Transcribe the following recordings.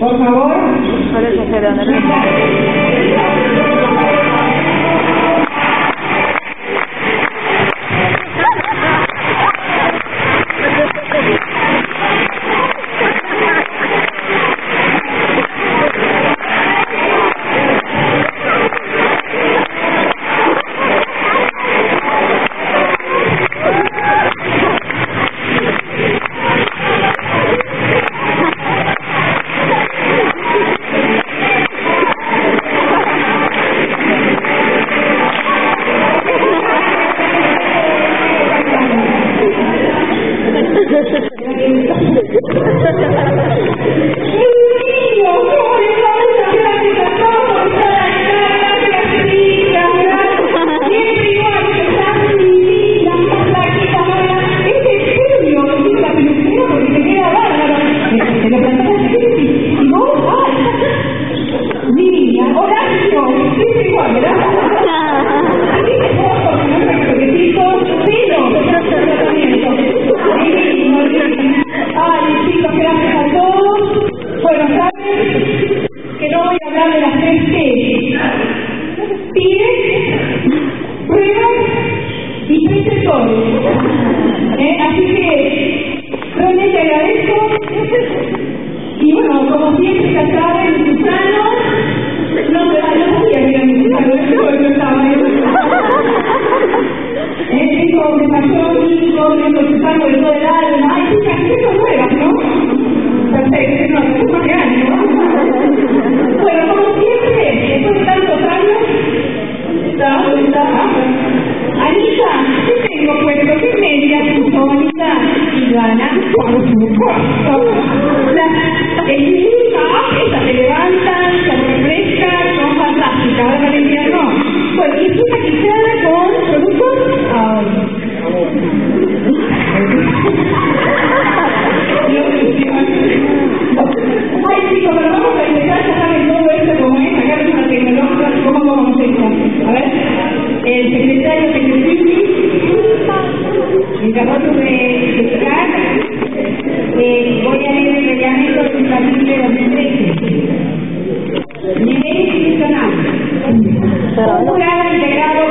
Por favor. Integrado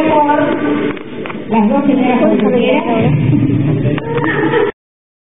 por las dos señoras consejeras